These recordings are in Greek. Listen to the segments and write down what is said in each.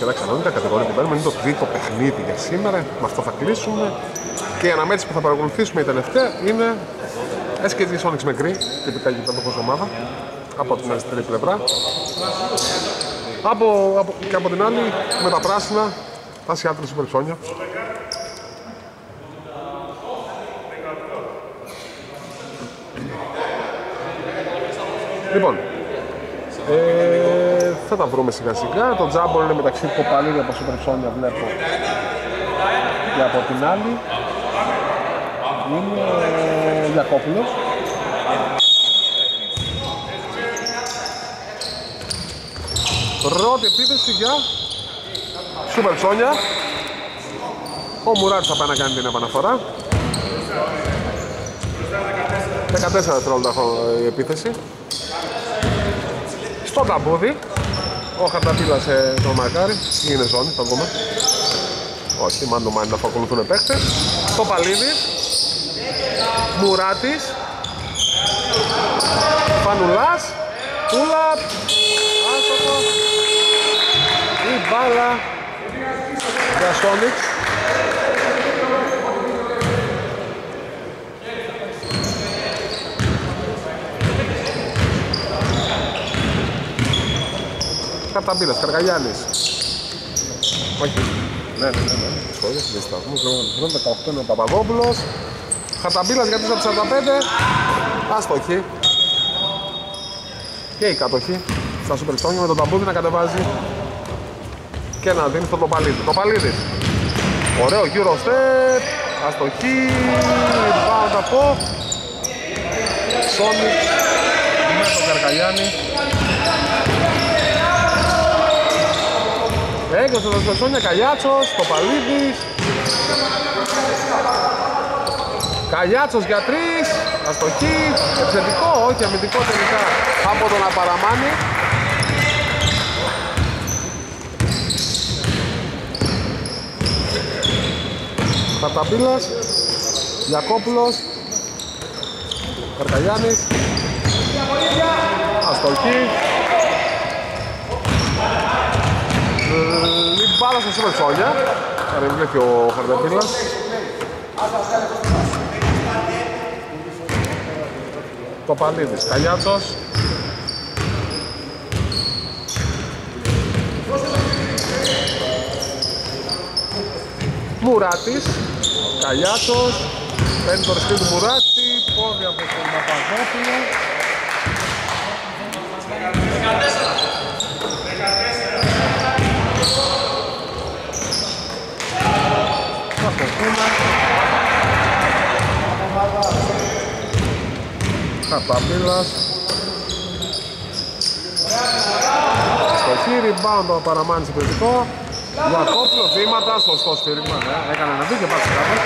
σχεδά κανονικά, κατηγορία που παίρνουμε. Είναι το τρίτο παιχνίδι για σήμερα. Με αυτό θα κλείσουμε. Και η αναμέτρηση που θα παρακολουθήσουμε η τελευταία είναι SKG Sonics με γκρι, τυπικά για την ομάδα. Από την αριστερή πλευρά. Και από την άλλη, με τα πράσινα, τα Seattle Super Ψώνια. Λοιπόν, θα τα βρούμε σιγά σιγά. Το τζάμπολ είναι μεταξύ του κοπαλίδι από Super Ψώνια, βλέπω. Και από την άλλη είναι Γιακόπουλος. Πρώτη επίθεση για Super Ψώνια. Ο Μουράτης θα πάει να κάνει την επαναφορά. 14 δευτερόλεπτα η επίθεση. Στο ταμπούδι. Ο χαρταπύλασε το μαρκάρι. Είναι ζώνη, θα δούμε. Όχι, μάνο να ακολουθούν παίχτες. Το παλίδι. Μουράτης. Φανουλάς. Τούλα. Άστοχο. Η μπάλα για Sonics. Καρταμπίλας, Καργαγιάννης. Όχι. Ναι. Σχόλια, συμπισταθμούς. 18 είναι ο Παπαδόπουλος. Καρταμπίλας για τους 45. Άστοχη. Και η κατοχή στα Super Ψώνια με τον ταμπούδι να κατεβάζει και να δίνει στο Τοπαλίδη. Τοπαλίδης. Ωραίο γύρο στεπ. Αστοχή. Rebound από Sonics με τον Καργαγιάννη. Έγκωσε το Σόνια Καλιάτσος, το Παλίδης. Καλιάτσος για τρεις, αστοχή, εξαιρετικό, όχι αμυντικό τελικά από τον Απαραμάνη. Χαρταπύλας, Γιακόπουλος, Καρκαγιάννης, αστοχή. Μπάλα στο Super Ψώνια, παρεμβλέπει ο Χαρδεπίλας. Παπαλίδης, Καλιάτσος. Μουράτης, Καλιάτσος. Παίρνει το ρεσκή του Μουράτη, πόδι από τον Παπαδόπουλο. 14. Χαρταπύλας. Στο χείρι, rebound το παραμάνει συμπληκτικό. Γιακόπλο, βήματα, σωστό σφύριγμα. Έκανε να δει και πάτσε κάτω.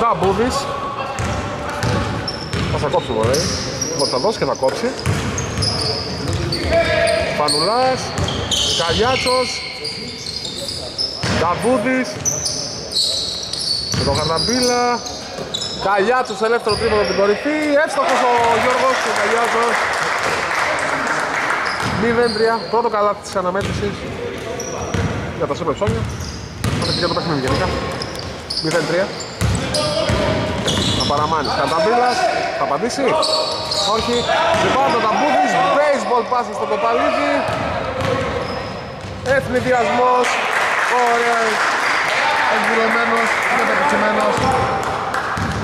Νταμπούδης. Θα σε κόψει βολέι. Θα δώσει και θα κόψει. Πανουλάς, Καλιάτσος, Ταβούδης, το Χαρναμπίλα, Καλιάτσος ελεύθερο τρίποδο από την κορυφή, εύστοχος ο Γιώργος, ο Καλιάτσος. 0-3, πρώτο καλά της αναμέτρησης για τα Super Ψώνια, αλλά και για το παιχνίδι γενικά. 0-3, θα παραμάνει, Χαρναμπίλας, θα απαντήσει, όχι, λοιπόν το Ταβούδης, baseball πάσα στο Κοπαλίδη, εθνιδιασμός, ωραίος, εκδηλωμένος, μεταπτυξημένος,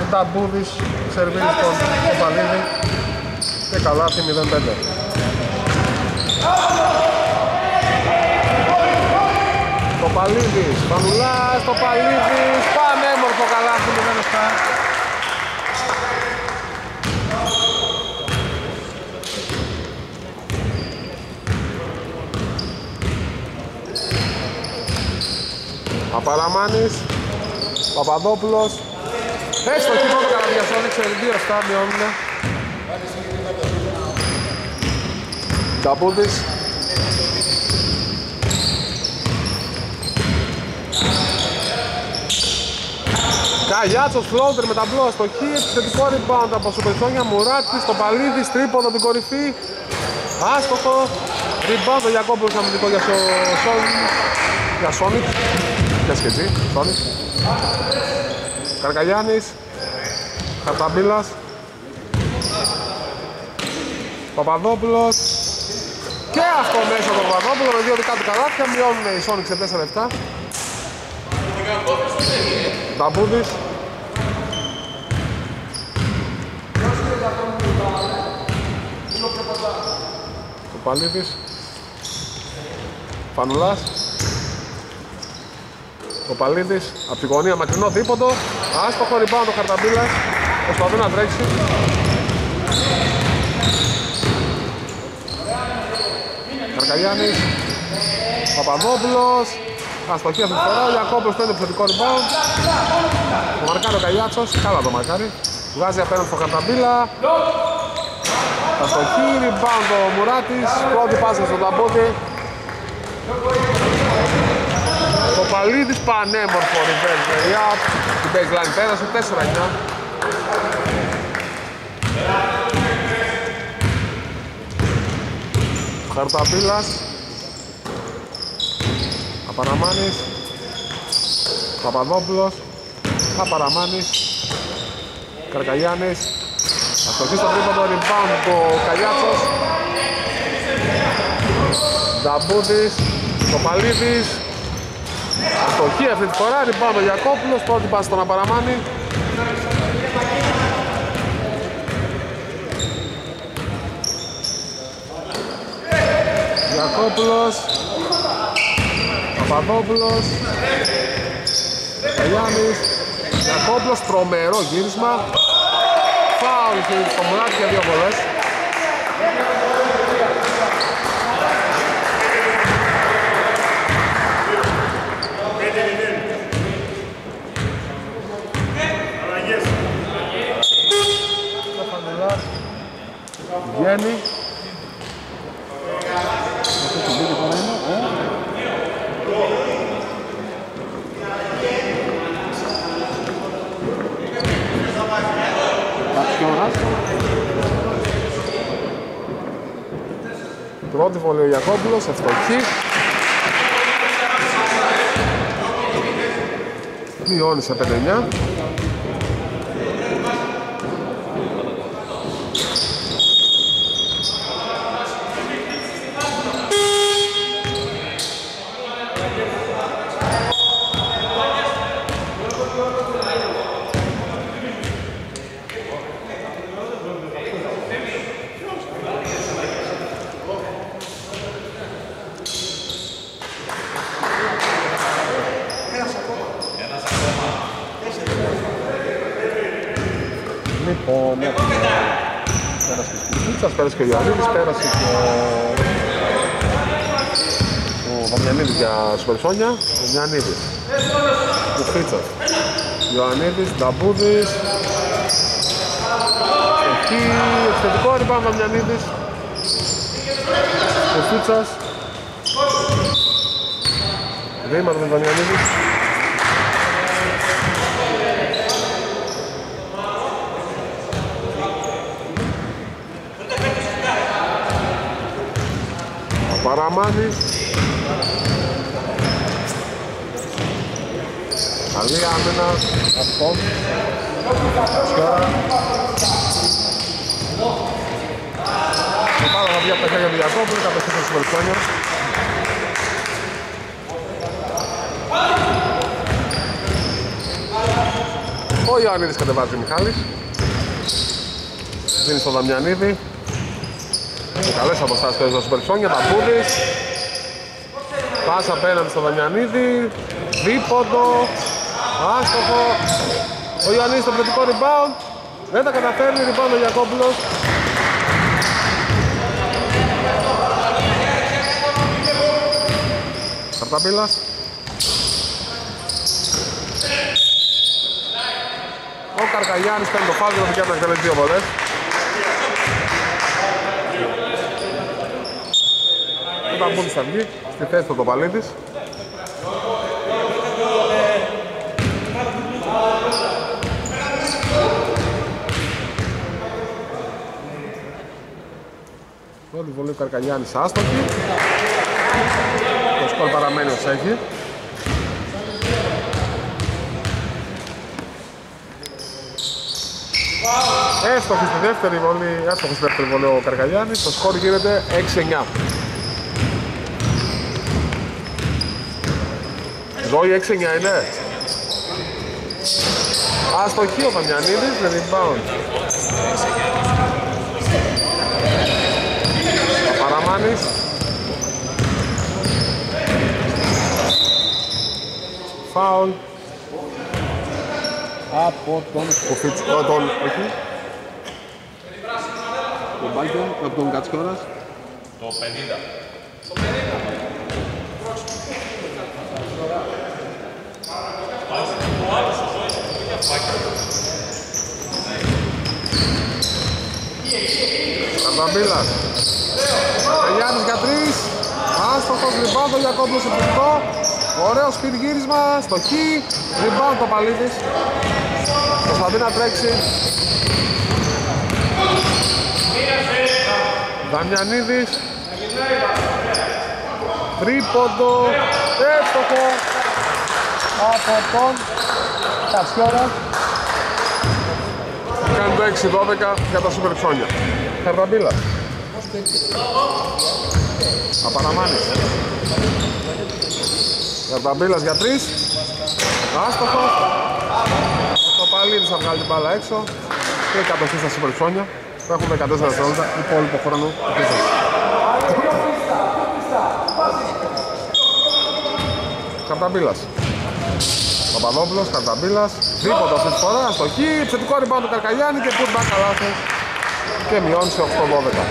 ο Ταμπούδης σερβίρει στον Κοπαλίδη και καλάθι 0-5. Κοπαλίδης, Πανουλάς, Κοπαλίδης, πανέμορφο καλάθι 0-7. Απαραμάνης, Παπαδόπουλος. Έστω εκεί πρώτο καλαδιασόνι, ξεριδίως τα μειώνουνε. Ταπούδης. Γιάτσος, φλόντερ με ταμπλό αστοχή, επιθετικό rebound από Super Ψώνια, Μουράτης, το παλίδι, τρίποδο την κορυφή, άστοχο, rebound ο Γιακόπουλος αμυντικό για Sonics, για SKG, Sonics, Καρκαγιάννης, Χαρταμπίλας, Παπαδόπουλος, και αυτό μέσα από τον Παπαδόπουλο με δύο δικά του καλάθια, μειώνουν οι Sonics σε 4 λεπτά. Ταμπούδης Κοπαλίδης Πανουλάς Κοπαλίδης απ' τη γωνία μακρινό δίποντο άστοχο rebound ο Χαρταμπίλας προσπαθεί να τρέξει Καρκαγιάννης Παπαδόπουλος αστοχή αυτή τη φορά, ο Γιακόπουλος παίρνει επιθετικό rebound. Το μαρκάρει ο Καγιάτσος, καλά το μαρκάρει. Βγάζει απέναντι στο Χαρταμπίλα. Αστοχή, rebound ο Μουράτης, πρώτη πάσα στον ταμπότη. Το Παλίδης πανέμορφο reverse παιδιά. Την baseline πέρασε, 4-9. Χαρταμπίλας. Απαραμάνης, Παπαδόπουλος, Απαραμάνης, Καρκαγιάννης, αστοχή στο τρίποντο rebound του Καγιάτσος, Νταμπούδης, Κοπαλίδης, αστοχή αυτή τη φορά, rebound ο Γιακόπουλος, πρώτη πάση στον Απαραμάνη. Γιακόπουλος, Παπαδόπουλος, Γιάννης, Γιακόπουλος, τρομερό γύρισμα. Φάουλ στο Μουράτη για δύο βολές. Βγαίνει. Πρώτη βολή ο Γιακόπουλος, ευτοχή. Μειώνει σε 5-9. Πέρασε και ο Ιωαννίδης, πέρασε και ο Βαμιανίδης για Super Ψώνια, ο Μιανίδης, ο Φρίτσας, Ιωαννίδης, Νταμπούδης, εκεί, εξαιρετικό rebound ο Βαμιανίδης, ο Φρίτσας, βήματος με Βαμιανίδης. Παραμάνης καλή άμυνα αυτό και πάρα τα δύο παιχνιά για τον Γιακόπουλο τα παιχνιά στο Super Ψώνια ο Ιωαννίδης κατεβάζει ο Μιχάλης δίνει στον Δαμιανίδη. Καλές αποστάσεις παίζει ο Super Ψώνια, Ταμπούδης. Πάσα απέναντι στο Δαμιανίδη. Δίποντο. Άστοχο. Ο Ιωαννίδης στο πλετικό rebound. Δεν τα καταφέρνει, rebound ο Γιακόπουλος. Χαρταμπίλας. Ο Καρκαγιάννης παίρνει το φάουλ και το πηγαίνει να εκτελέσει δύο βολές. Όταν μπουν θα βγει, στη θέση του το παλί της. Πρώτη βολή του Καρκαγιάννης άστοχη. Το σκορ παραμένει ως έχει. Έστοχη στη δεύτερη βολή, ο Καρκαγιάννης. Το σκορ γίνεται 6-9. Ζωή 6-9 είναι. Αστοχή ο Παμιανίδης, με rebound. Παραμάνης. Φάουλ. Από τον Κοφίτσιο, όχι. Τον Μπάκιον, από τον Κατσικόρας. Το 50. Καταμπίλας. Γιάννης για τρεις. Άστοχος, rebound, ο Γιακόπλος επιθυντό. Ωραίο σπίτι γύρισμα, στοχή. Rebound το Παλίδης. Προσπαθεί να τρέξει. Δαμιανίδης. Τρίποντο. Εύστοχο. Από τον Κατσιόρα. Κάνει το 6-12 για τα Super Ψώνια. Χαρδαμπίλα. Απαναμάνης. Χαρδαμπίλας για 3. Άστοχος. Το Παλίδης θα βγάλει την μπάλα έξω. Και η κατοχή στα Super Ψώνια. Έχουμε 14 δευτερόλεπτα υπόλοιπο χρόνο. Χαρδαμπίλας. Παπαδόπουλος, Καρταμπίλας, δίποτα αυτή τη φορά, αστοχή, ψετικό rebound του Καρκαγιάννη και putback καλάθος και μειώνει σε 8-12.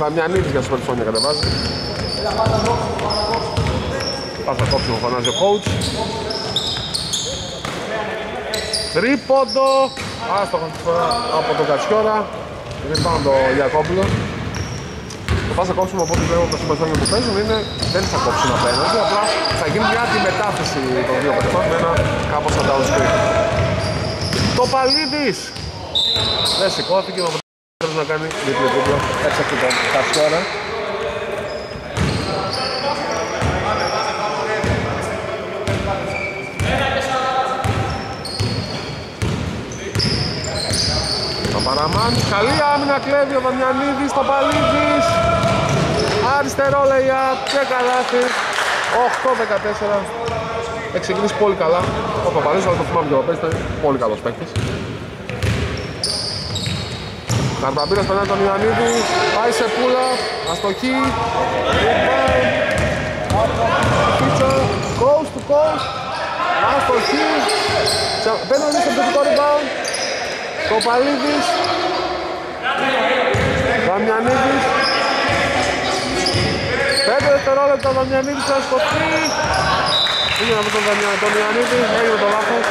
Δαμιανίδης για Super Ψώνια κατεβάζει. Πάσα κόψιμο φωνάζει ο coach. Τρίποντο, άστοχος τη φορά από τον Κατσιόρα, rebound το Γιακόπουλο. Το πάσα κόψιμο από ό,τι βλέπω τα Super Ψώνια που παίζουν είναι δεν θα κόψουν απέναντι, απλά θα γίνει μια αντιμετάφυση των δύο παιχτών με ένα κάπως downstream. Το Παλίδης δεν σηκώθηκε, ο Παλίδης να κάνει δίπλο-δίπλο έξω από τον Κατσιόρα. Το Παραμάνι, καλή άμυνα, κλέβει ο Δαμιανίδης, το Παλίδης. Αριστερό lay-up και καλάθι. 8-14, εξεκινήσει πολύ καλά ο Παπαδής, αλλά το θυμάμαι και ο Παπαδής ήταν πολύ καλός παίκτης. Καρπαμπύρας περνάει τον Ιωαννίδη, πάει σε πούλα, αστοχή, coast to coast, αστοχή, παίρνει στο επιθετικό rebound, Κοπαλίδης, Δαμιανίδης, 5 δευτερόλεπτα ο Δαμιανίδης θα σκοπεί. Πήγαινε από τον Δαμιανίδη, έγινε το λάθος.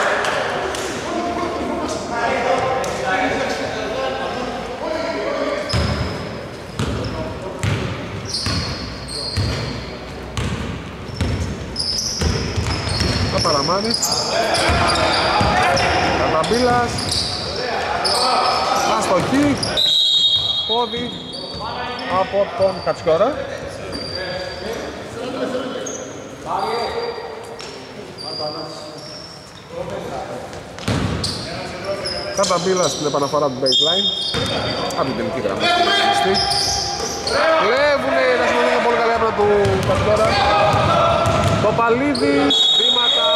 Θα παραμάνει. Καταμπίλας. Αστοχή. Πόδι από τον Κατσιόρα. Καταμπίλα στην επαναφορά του baseline. Από την τελική γραμμή. Κλέβουνε να σημαίνει πολύ καλή άμυνα του Κατσιόρα. Το Παλίδι, βήματα.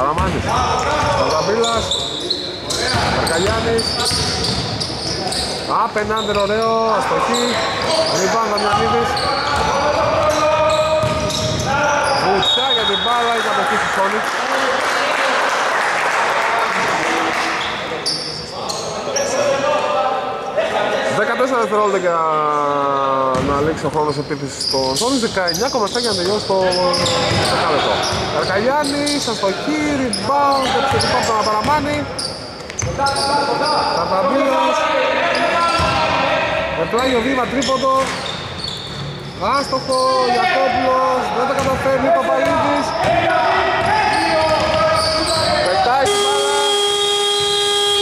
Παραμάνης, Παραμπίλας, Καρκαγιάννης. Απενάντερ ωραίο, αστοχή, ριμπάν Δαμιανίδης. Βουτσά για την μπάλα, η κατοχή του Sonics. Δεκατέσσερα δευτερόλεπτα για να λήξει ο χρόνος επίθεσης των Sonics, 19,7 για να τελειώσει το δεκάλεπτο. Καρκαγιάννης, αστοχή, rebound, το ψητικό από τον Απαραμάνη. Παπαμπίδος με πλάγιο βήμα τρίποντο, άστοχο, Γιακόπουλος δεν τα καταφέρνει, Παπαίδης πετάει η μπάλα,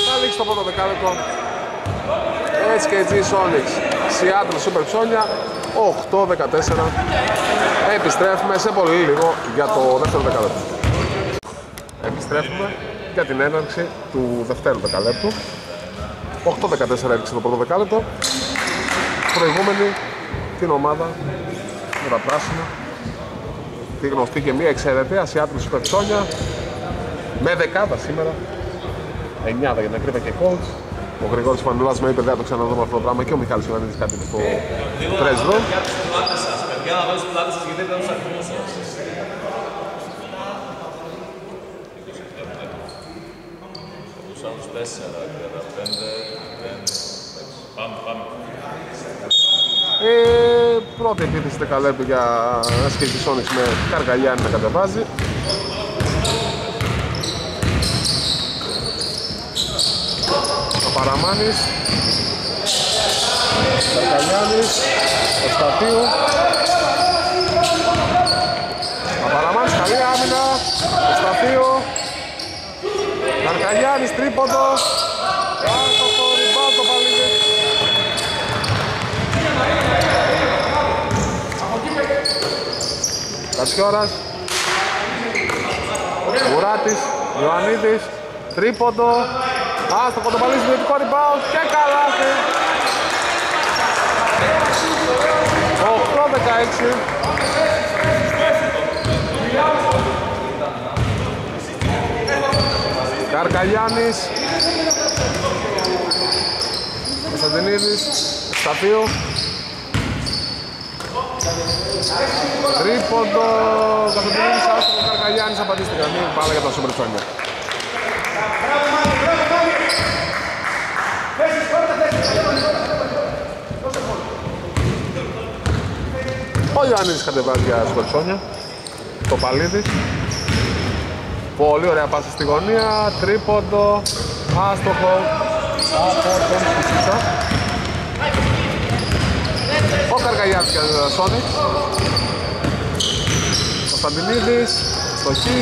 θα λήξει το πρώτο δεκάλεπτο. SKG Sonics, Seattle Super Ψώνια, 8-14. Επιστρέφουμε σε πολύ λίγο για το δεύτερο δεκάλεπτο. Επιστρέφουμε για την έναρξη του δευτέρου δεκαλέπτου. 8-14 έριξε το πρώτο δεκάλεπτο. Προηγούμενη την ομάδα με τα πράσινα, τη γνωστή και μία εξαιρεταία Seattle Super Ψώνια, με δεκάδα σήμερα, 9 για να κρύβε και coach. Ο Γρηγόρης Πανουλάς με είπε δεν θα το ξαναδούμε αυτό το πράγμα, και ο Μιχάλης Ιωαννίδης κάτι στο τρέσβο. Για να βάλεις τους πλάτες σας, γιατί δεν τους αριθμούς σας. Τους άλλους 4, 5, 5. Πάμε. Πρώτη επίθεση δεκαλέπτου για SKG Sonics με Καργαλιάνη να κατεβάζει. Ο Παραμάνης, ο Καργαλιάνης, ο Στατίου. Παραμάνης, καλή άμυνα, ο Σταθείο, Καρκαγιάννης, τρίποντο, άστοχο, ριμπάουντ το παλίδι. Κατσιώρας, Μουράτης, Ιωαννίδης, τρίποντο, άστοχο το παλίδι, συνδετικό ριμπάουντ και καλάθι. 8-16. Καρκαγιάννης, Κωνσταντινίδης, Σταθείου, τρίποντο, Κωνσταντινίδης, άστοχο, Καρκαγιάννης, απαντήστε γραμμή, πάλι για τα Super Ψώνια. Ο Ιωάννης κατεβάζει για Super Ψώνια, το παλίδι. Πολύ ωραία πάσα στη γωνία, τρίποντο, άστοχο, ο Καργαγιάς και ο Σόνικς, ο Σταντινίδης, στοχή,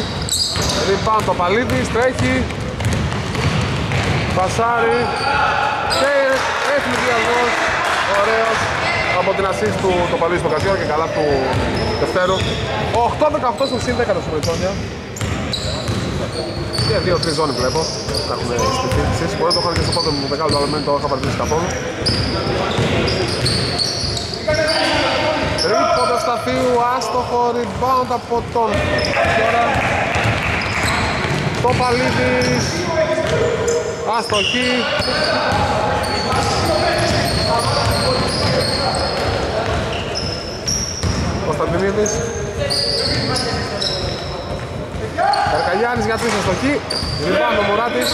rebound το Παλίδης, τρέχει, πασάρι και έφυγε διαγός, ωραίος, από την ασίστ του το Παλίδη στο Κατσιόρα και καλά του δευτέρου. 8-18 στο ΣΥΝ 10 το Super Ψώνια. Και 2-3 ζώνη βλέπω, θα έχουμε στηθήσεις. Μπορεί να το είχα και στο πρώτο μου μεγάλο, αλλά δεν το είχα παρατηρήσει καθόλου. Ρίποντο Σταθείου, άστοχο, rebound από τον Κατσιόρα. Το Παλίδης, άστοχη. Κωνσταντινίδης. Καρκαγιάννης για τρεις αστοχή, ριμπάουντ ο Μουράτης,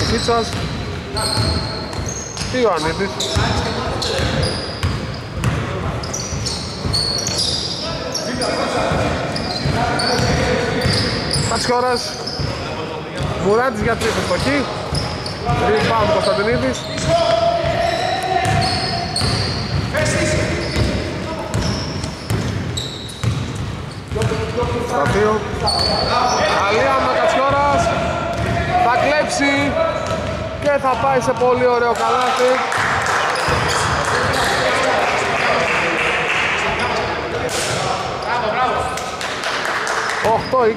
ο Κίτσας, ο Ιωαννίδης, Κατσιώρας, Μουράτης για τρεις αστοχή, ριμπάουντ ο Κωνσταντινίδης. Σταθείο, Αλία Μακατσιώρας, θα κλέψει και θα πάει σε πολύ ωραίο καλάθι.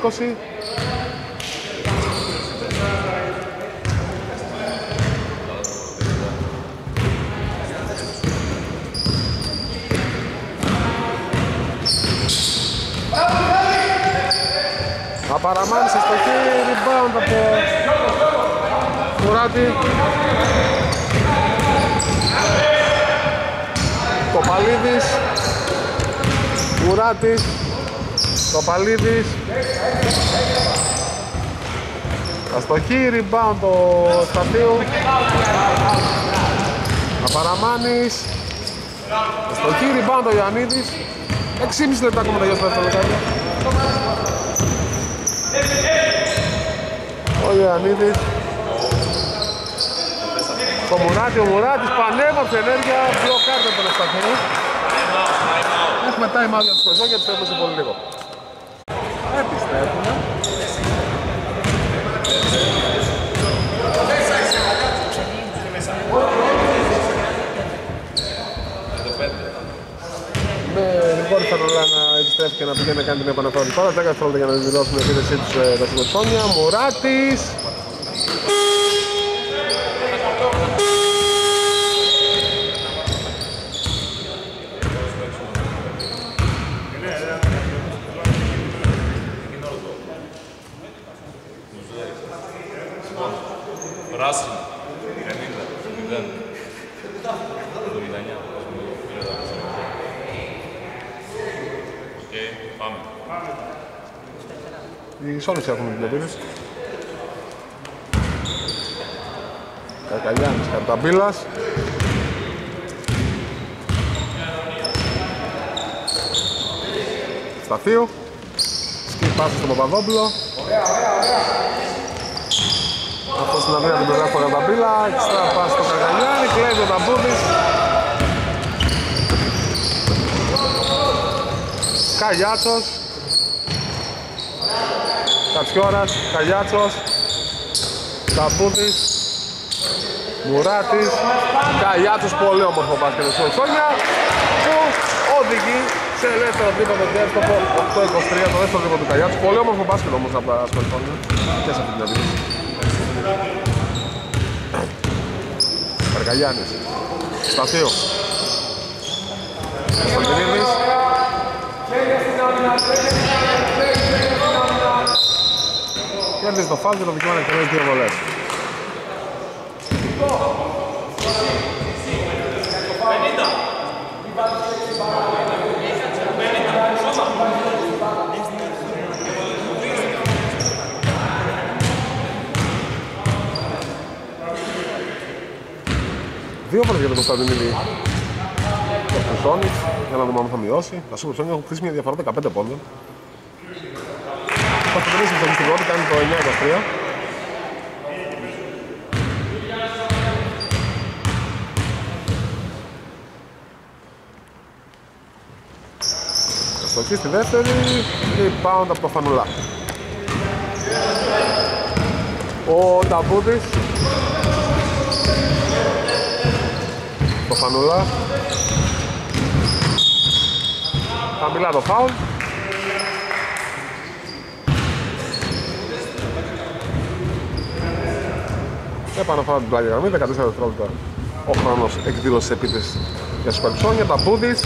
8-20. Απαραμάνης αστοχή, rebound από Μουράτη. Κοπαλίδης, Μουράτης, Κοπαλίδης, αστοχή, rebound το Σταθείου. Απαραμάνης, αστοχή, rebound το Ιωαννίδης. 6,5 λεπτά ακόμα να γιώσουμε αυτό το λεπτάκι. ο Ιωαννίδης. Το Μουράτης, ο Μουράτης πανέμορφη ενέργεια, μπλοκάρτο τον Ευσταθμού. Έχουμε time out για τους κοζό και τους έπαιζε πολύ λίγο. Επιστρέφουμε. Μπορείς θα ρολά να επιστρέφει και να πηγαίνει να κάνει την επαναφορά τώρα. 10 δευτερόλεπτα για να δηλώσουν την επίθεσή τους τα SKG Ψώνια. Μουράτης. Οι Σόνιξ έχουν την επίθεση. Κακαλιάνης, Καρταμπίλας. Σταθείου. Σκι πάσα στον Παπαδόπουλο. Αυτός στην αδρία του περνάει στον Καρταμπίλα. Εξτρά πάσα στον Κακαλιάνη. Κλέβει ο Ταμπούρης. Καλιάτσος. Κατσιώρας, Καλιάτσος, Ταμπούδης, Μουράτης, Καλιάτσος, πολύ όμορφο μπάσκετ του SKG Ψώνια που οδηγεί σε ελεύθερο τρίποντο διάστοπο 8-23, το δεύτερο τρίποντο του Καλιάτσου. Πολύ όμορφο μπάσκετ όμως από τα SKG Ψώνια και σε αυτή την αντίθεση. Καρκαλιάνης, Σταθείου, Κωνσταντινίδης. Κέρδισε το φάλ και το δικαίωμα να εκτελέσει δύο βολές. Δύο φορές για τον Κωνσταντινίδη. Ο Σόνιξ, για να δούμε αν θα μειώσει. Τα Super Ψώνια έχουν χτίσει μια διαφορά 15 πόντων. Θα τελειώσει η στατιστικότητα, κάνει το 9-23. Αστοχή στη δεύτερη και rebound από το Φανουλά. Ο Ταμπούτης. Το Φανουλά. Χαμηλά το φάουλ. Επαναφορά την πλάγια γραμμή, 14 δευτερόλεπτα ο χρόνος εκδήλωσης επίθεσης για SKG Ψώνια. Ταμπούδης,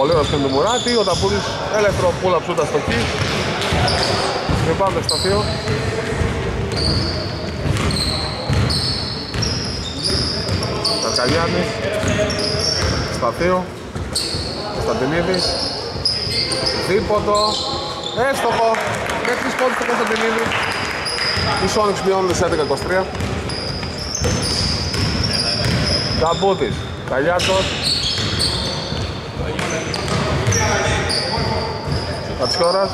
ο Λέος του Μουράτη, ο Ταμπούδης έλευθρο πουλα ψούτα στο κι. Και πάμε στο σταθείο. Καρκαλιάνης, σταθείο, Κωνσταντινίδης, δίποτο, έστοχο, με 3 πόντους του Κωνσταντινίδη. Οι Sonics μειώνονται σε 11-23. Ταμπούτης, Καλιάτσος, Κατσιώρας,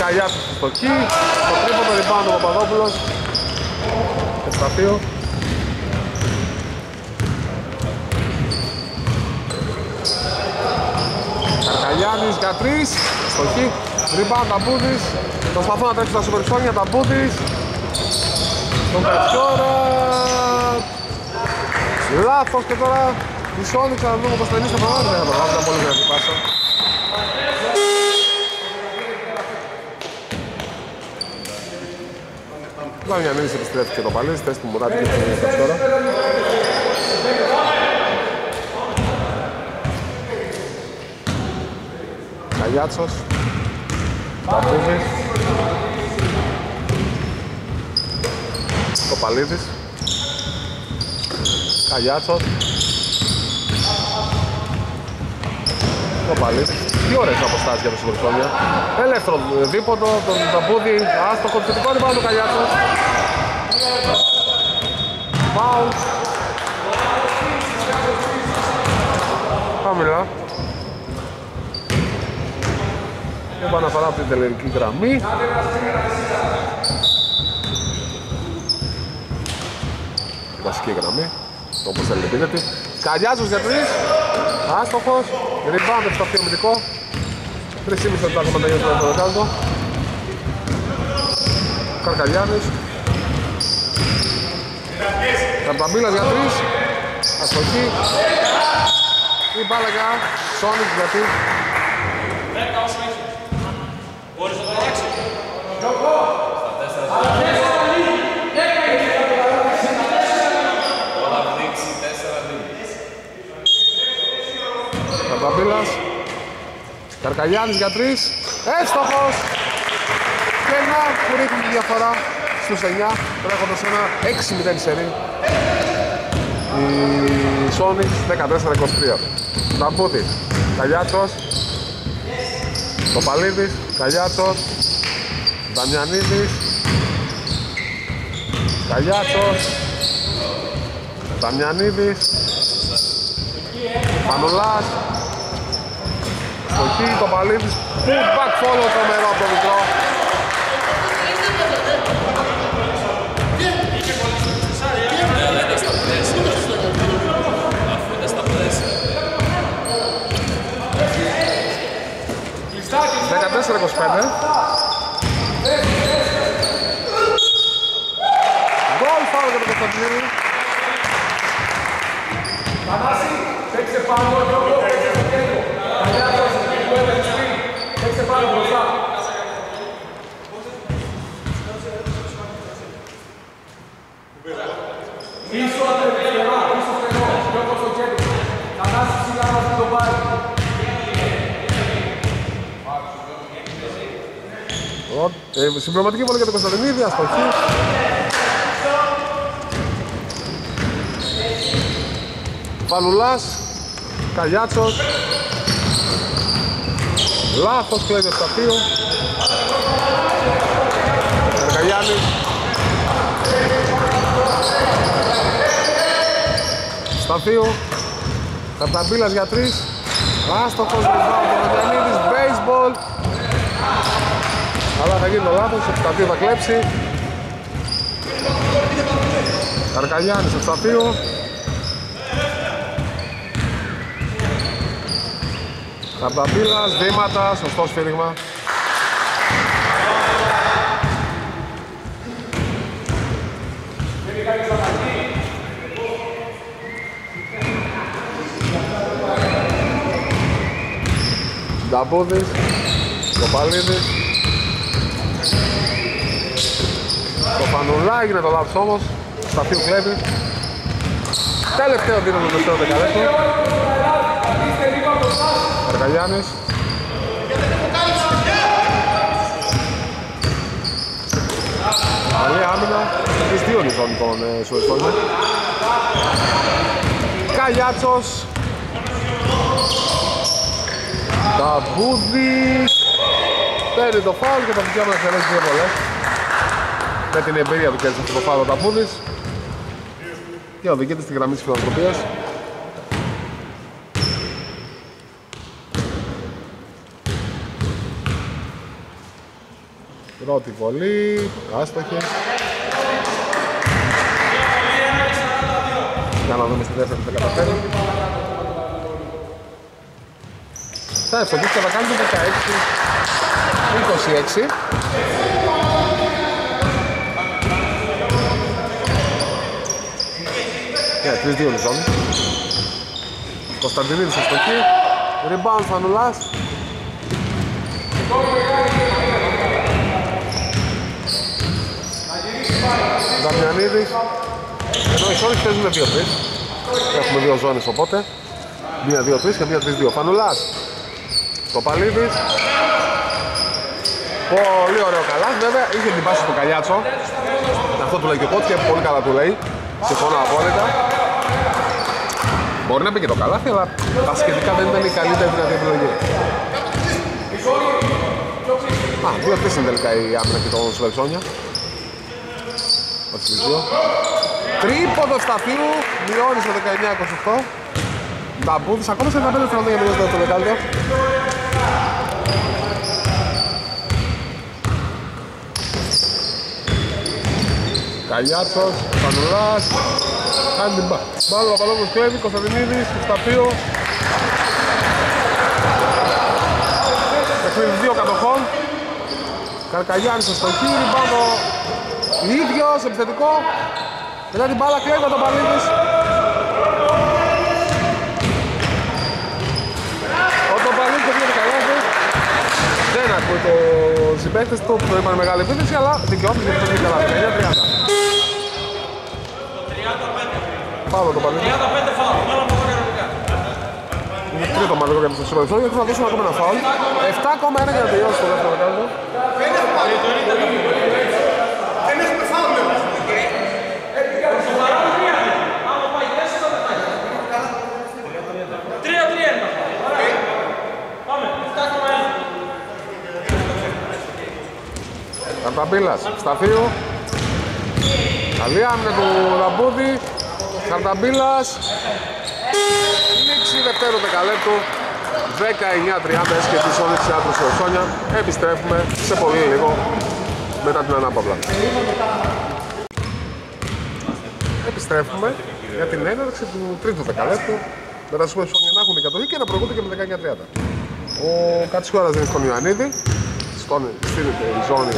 Καλιάτσος στο κι, στο τρίποντο rebound ο Παπαδόπουλος, Ευσταθείου. Καρκαλιάνης για 3, στο κι, rebound Ταμπούτης. Προσπαθώ να τρέξω τα Super Ψώνια, Ταμπούτης, τον Κατσιώρα, λάθος και τώρα η Sonics, να δούμε πως θα ενίσχυσε πάνω, δεν θα το βάζω, πολύ γρήγορα πάσα. Τώρα μια μήνυση επιστρέφει και το παλί, θέση του Μουράτη και του Κατσιώρα. Καλιάτσος, Ταμπούτης. Κοπαλίδης, Καλιάτσος, Κοπαλίδης. Τι ωραίες αποστάσεις για το SKG Ψώνια. Ελεύθερο δίποτο, τον Ταμπούδη, άστοχο, θετικό αντιπάνω του Καλιάτσος. Πάουλ. Χαμηλά. Επαναφορά καθαρά από την τελική γραμμή. Η βασική γραμμή, όπως θέλει επίδετη. Καλιάζος για 3, άστοχος, rebound στο αυτιομητικό. 3,5 λεπτά ακόμα τα γιώσουμε στο δεκάλυτο. Καρκαλιάνης. Καρπαμπίλας για 3, αστοχή. Η μπάλα για Sonics για 3. Μπορείς να το αλλάξεις. Όταν δείξει 4-2. Καρπαμπίλας. Καρκαλιάνης για 3. Έστοχος. Και να που ρίχνει τη διαφορά στους 9. Τρέχοντας ένα 6-0 σερί. Η Sonics 14-23. Ταμπούτης. Καλιάτσος. Κοπαλίδης, Καλιάτσος, Δαμιανίδης, Καλιάτσος, Δαμιανίδης, Πανουλάς, Στοχή, Κοπαλίδης, pull back follow το μερό από το μικρό. Τέσσερα 25. Γκολ φάουλ για τον Κωνσταντίνη. Θανάση, παίξε πάνω και όλο. Παίξε πάνω μπροστά. Πίσω ατερφερά, πίσω φτερό. Γιώκος στο κέντρο. Θανάση, σιγά να το πάρει. Συμπληρωματική βολή για τον Κωνσταντινίδη, αστοχή. Πανουλάς, Καλιάτσος. Λάθος, κλέβει το σταθείο. Καρκαγιάννης. Σταθείο. Καρταμπίλας για 3. Άστοχος, ριμπάουντ ο Καρκαγιάννης, baseball. Αλλά θα γίνει το λάθος, ο Σταθείου θα κλέψει. Καρκαγιάννης, ο Σταθείου. Καρπαμπίλας, βήματα, σωστό σφύριγμα. Νταμπούδης, Κοπαλίδης. Το Πανουλά έγινε το λάθος όμως, Σταθείου κλέβει. Τελευταίο δύναμο του δεύτερου δεκαλέκτου. Καρκαγιάννης. Καλή άμυνα, τις δύο νησών των Σουεσόνια. Καλιάτσος. Ταμπούδης. Παίρνει το φάουλ και τα παιδιά μας εξαιρέσει δύο βολές. Με την εμπειρία του κέρδισε αυτό το φάουλ ο Ταμπούδης και οδηγείται στη γραμμή της φιλανθρωπίας. Πρώτη βολή, άστοχη. Για να δούμε στη δεύτερη τι θα καταφέρει. Θα ευστοχίσει και θα κάνει το 16. 26. Ναι, 3-2 λιζόν. Κωνσταντινίδης αστοχή. Rebound Φανουλάς. Δαμιανίδης. Ενώ οι Sonics παίζουν 2-3. Έχουμε δύο ζώνες οπότε. 1-2-3 και 1-3-2. Φανουλάς. Κοπαλίδης. Πολύ ωραίο καλάς, βέβαια, είχε την πάση στο Καλιάτσο. Αυτό του λέει και ο Κότς και πολύ καλά του λέει. Συμφωνώ απόλυτα. Μπορεί να μπει και το καλάθι, αλλά τα σχετικά δεν ήταν η καλύτερη δυνατή επιλογή. Α, 2-3 είναι τελικά η άμυνα και το Super Ψώνια. Τρίποδο Σταθείου, μειώνει στο 19-28. Ταμπούδης, ακόμα σε 15 φροντίδια για το δεκάλυτο. Καλιάτος, Πανουλάς, Άντιμπα. Μάλλον ο Παπαλόπουλος κλέβει, Κωνσταντινίδης, Σταφείο. Τεχνίδης δύο κατοχών. Καρκαγιάννης στο χείρι, πάνω ίδιος, επιθετικό. Μετά την μπάλα κλέβει ο Παλίδης. Το συμπαίχτες του το είπαν μεγάλη επίθεση, αλλά δικαιώθηκε το πολύ καλά. 9-30. Πάμε το παλίδι. 35 φάουλ, μάλλον από κανονικά. Είναι τρίτο μάλλον για το Super Ψώνια, θα δώσουμε ακόμα ένα φάουλ. 7,1 για να τελειώσει το δεύτερο κάτω. Δεν έχουμε φάουλ μέσα. Άμα πάει 4 θα πάει. 3-3 είναι. Πάμε, 7,1. Καρταμπίλας, Σταφείου. Καλή άμυνα του Λαμπούδη. Καρταμπίλας. Λήξη δευτέρου δεκαλέπτου. 19-30 SKG Sonics Seattle Super Ψώνια. Επιστρέφουμε σε πολύ λίγο μετά την ανάπαυλα. Επιστρέφουμε για την έναρξη του τρίτου δεκαλέπτου. Με τα Super Ψώνια να έχουν κατοχή και να προηγούνται και με 19-30. Ο Κατσικόρας δίνει στον Ιωαννίδη. Στην ζώνη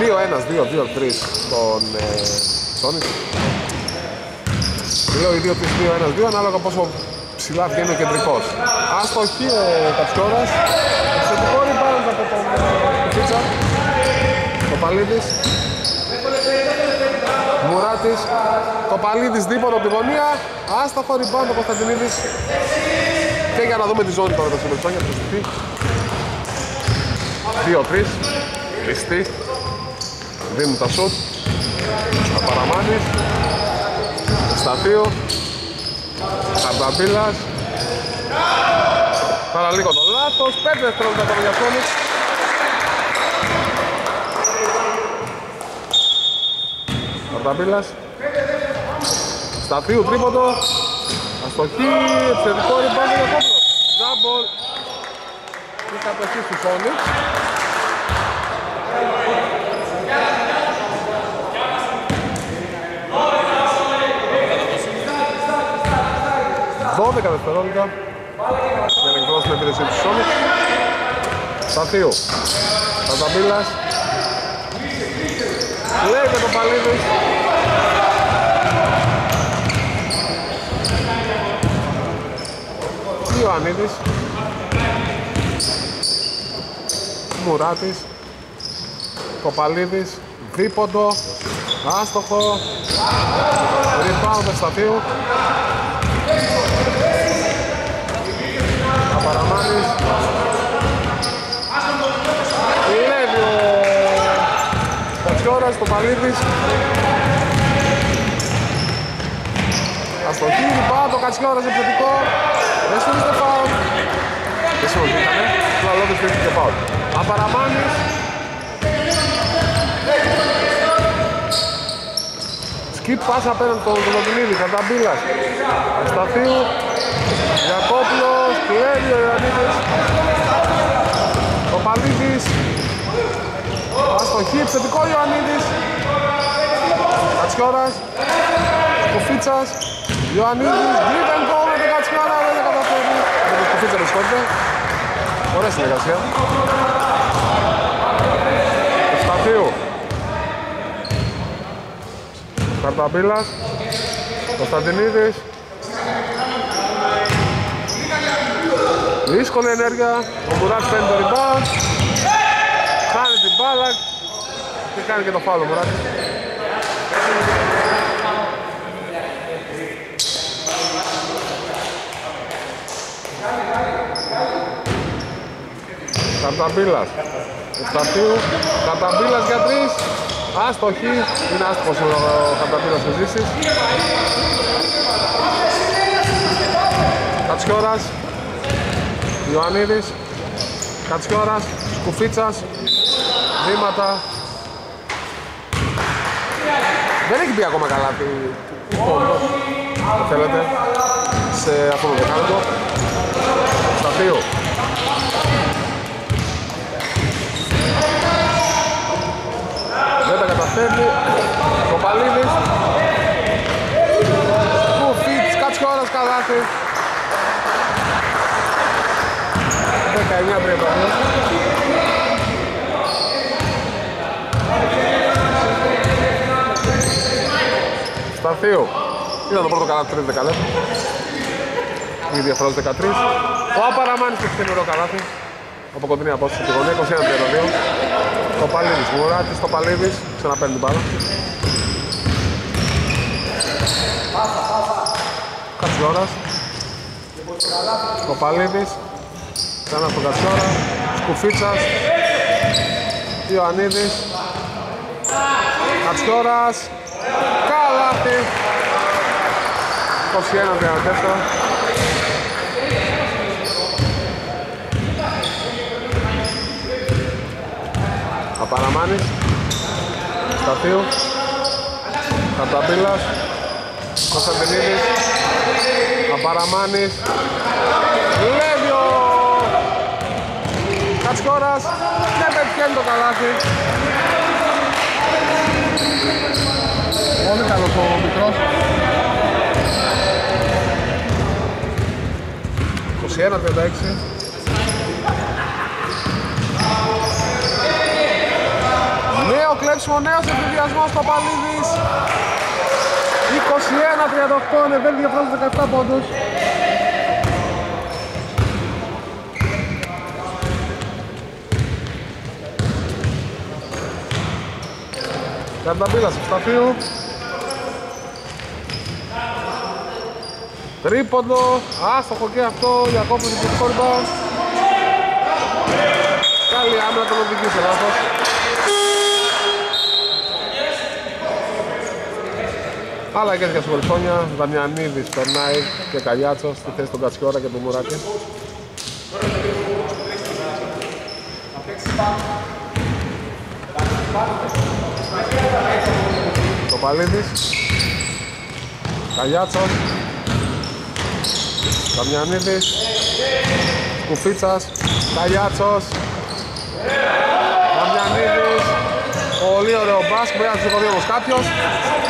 2-1-2-2-3 στον Sonics. Λέω 2-3-2-1-2 ανάλογα πόσο ψηλά βγαίνει ο κεντρικός. Άστοχη ο Κατσιόρας. Εξαιρετικό rebound από τον Πίτσα. Τοπαλίδης. Μουράτης. Τοπαλίδης δίποτο από τη γωνία. Άστοχο rebound ο Κωνσταντινίδης. Και για να δούμε τη ζώνη τώρα το συμμετσόνια. 2-3, κλειστή, δίνουν τα σουτ, τα παραμάνεις, Σταθείο, Καρταμπίλας, παραλίγο το λάθος, 5 δευτερόλεπτα τώρα για Sonics. Καρταμπίλας, Σταθείου τρίποντο, αστοχή, εξαιρετικό ριμπάνι για κόμπλος, τζάμπολ, η κατοχή του Sonics. Δώδεκα δευτερόλεπτα για να εκδρώσουν την επίθεση του Sonics. Σταθείου, Καρταμπίλας, λέει και το Παλίδης. Ιωαννίδης, Μουράτης, Κοπαλίδης, δίποντο, άστοχο, rebound Σταθείου. Απαραμάνης, Λέβη ο Κατσιόρας, Κοπαλίδης, αστοχή, rebound ο Κατσιόρας, επιθετικό, δεν στήριζε φάουλ. Δεν συνολήκανε, του αλόγου στήριζε φάουλ. Απαραμάνης, σκιτ πάσα απέναντι τον Δουλοπινίδη, Καρταμπίλας, Σταθείου, Γιακόπλος, κλέβει ο Ιωαννίδης, Κοπαλίδης, αστοχή, ψετικό Ιωαννίδης, Κατσιόρας, Κουφίτσας, Ιωαννίδης, Γκρίβεν κόμμα του Κατσιόρα, δεν τα καταφέρνει, με τον Κουφίτσα βρισκόνται, ωραία συνεργασία. Καρταμπίλας, Κωνσταντινίδης, δύσκολη ενέργεια, ο Μουράτης παίρνει το rebound, χάνει την μπάλα και κάνει και το φάουλ ο Μουράτης. Καρταμπίλας, Σταθείου, Καρταμπίλας για τρεις. Άστοχη, είναι άστοχος ο Καρταμπίλας Μεζήσης. Κατσιόρας, Ιωαννίδης, Κατσιόρας, Κουφίτσας, βήματα. Δεν έχει μπει ακόμα καλά τη πόντο, αν θέλετε, σε αυτό το δεκάλεπτο. Σταθείου. Δεν τα καταφέρνει, ο Καλίνης. Κουφίτς, Κατσχώρας καλάθι. 19 πρέπει. Σταθείου. Ήταν το πρώτο καλάθι 3 δεκαλέπτου. Η διαφορά 13. Ο Απαραμάνης έχει καινούριο καλάθι. Από κοντινή απόσταση στη γωνία, 21-32. Το Παλίδης, Μουράτης, το Παλίδης, ξαναπαίρνει την μπάλα. Κατσιώρας. Το Παλίδης, ξανά στον Κατσιώρα. Σκουφίτσας. Ιωαννίδης. Κατσιώρας. Καλάθι. 21-34. Παραμάνης, Σταθείου, Καταπίλας, Κωνσταντινίδης, Απαραμάνης, Λέβιο, Κατσκόρας, δεν πετυχαίνει το καλάθι. Πολύ καλός ο μικρός. 21-36. Ο νέος εμφυδιασμός στο Παλίδης. 21-38, νεβέλ διαφράζει 17 πόντους. Κανταμπίλας, Ευσταθείου. Τρίποντο, άστοχο και αυτό, Ιακώβης και Σκόρυμπα. Καλή άμυνα τον οδηγήσε λάθος. Αλλά και για Super Ψώνια, Δαμιανίδης, περνάει και Καλιάτσο στη θέση των Κατσιώρα και του Μουράτη. Το Παλίδης, Καλιάτσο, Δαμιανίδης, Κουφίτσας, Καλιάτσος, Δαμιανίδης. Πολύ ωραίο μπάσκετ, μπορεί να ψηφοδεί όμως κάποιος.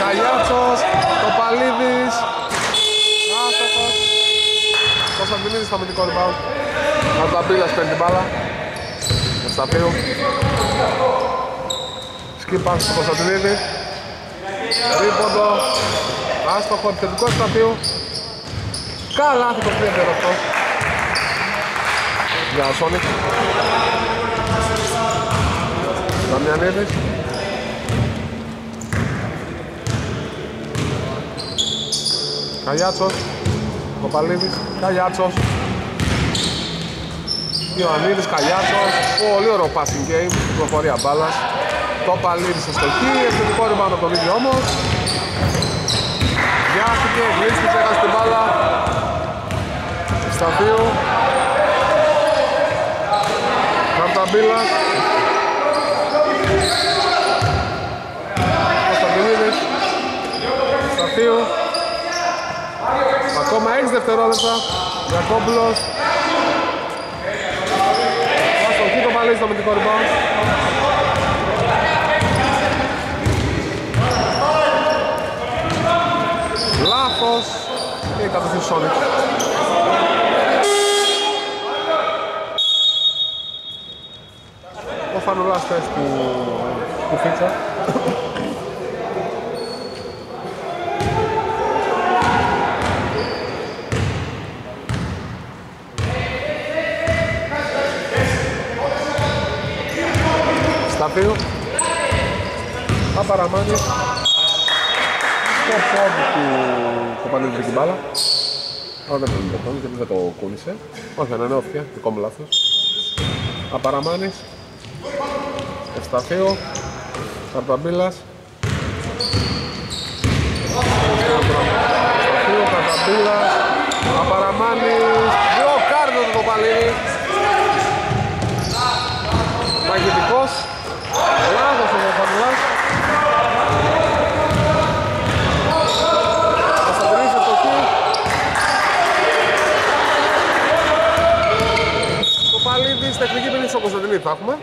Καλιάτσος, το Παλίδης. Άστοχος. Κωνσταντινίδης στο αμυντικό rebound. Ανταμπίλας παίρνει την μπάλα. Ευσταθείου. Σκύπας στο Κωνσταντινίδη. Τρίποντο. Άστοχο, επιθετικό Ευσταθείου. Καλάθι το 3-8. Για ο Sonic. Δαμιανίδης. Καλιάτσος, Κοπαλίδης, Καλιάτσος, Ιωαννίδης, Καλιάτσος, πολύ ωραίο passing game, κυκλοφορία μπάλας. Κοπαλίδης στο στοχή, ευθυντικό ρημάνο τον ίδιο όμως. Βιάστηκε, γλίστηκε, έκανε την μπάλα. Σταθείου. Καρταμπίλας. Κωνσταντινίδης. Σταθείου. Ακόμα 6 δευτερόλεπτα, Γιακόμπλος. Αστοχή το Παλίδης στο αμυντικό rebound. Λάθος και η κατοχή Sonic. Ο Φανουλάς θες του Φίτσα. Απαραμάνης. Το πόδι του Κοπανίδη βρήκε μπάλα. Αλλά δεν πρέπει να γιατί δεν το κούνησε. Όχι, ένα νέο φτιά, δικό μου λάθος. Απαραμάνης. Ευσταθείου. Καρταμπίλας. Ευσταθείου, Καρταμπίλας. Απαραμάνης. Δύο κάρτο του Κοπανίδη. Μαγητικός. Λάθος ο Φανουλάς. Θα στατηρήσει το εκεί. Το Παλίδης, τεχνική πίνηση στο Κωνσταντινίδη θα έχουμε.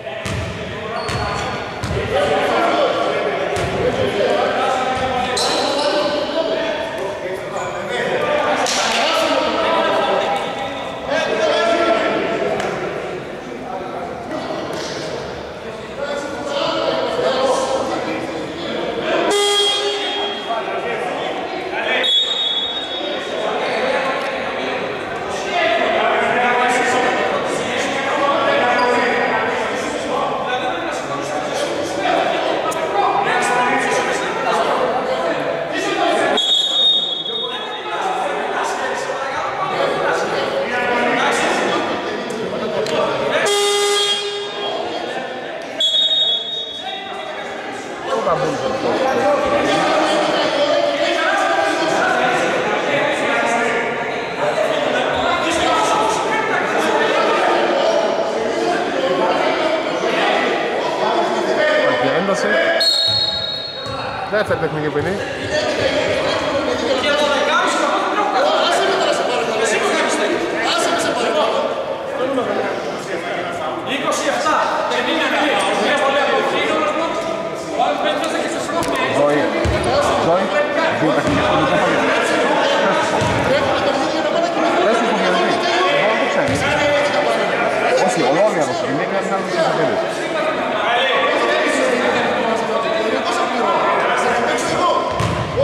δεύτερη τεχνική ποινή.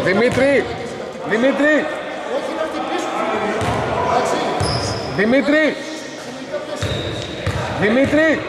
Δημήτρη! Δημήτρη! Δημήτρη! Δημήτρη!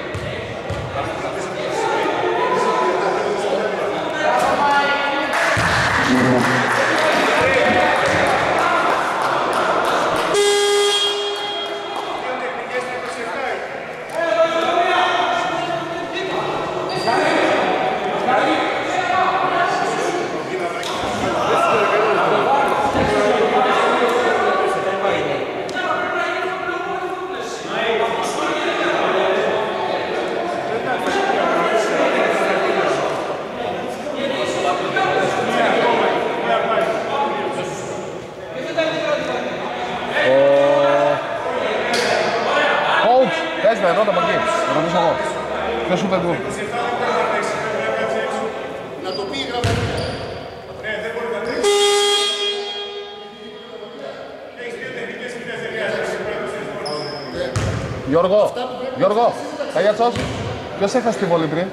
Ποιος σου πέτω. Να το πει η γραμματική. Ναι, δεν μπορεί να τρέξει. Έχεις δύο τεχνικές κοινές ευκαιρίες. Γιώργο, Γιώργο, Καγιάτσος, ποιος έχασε τη βολή πριν?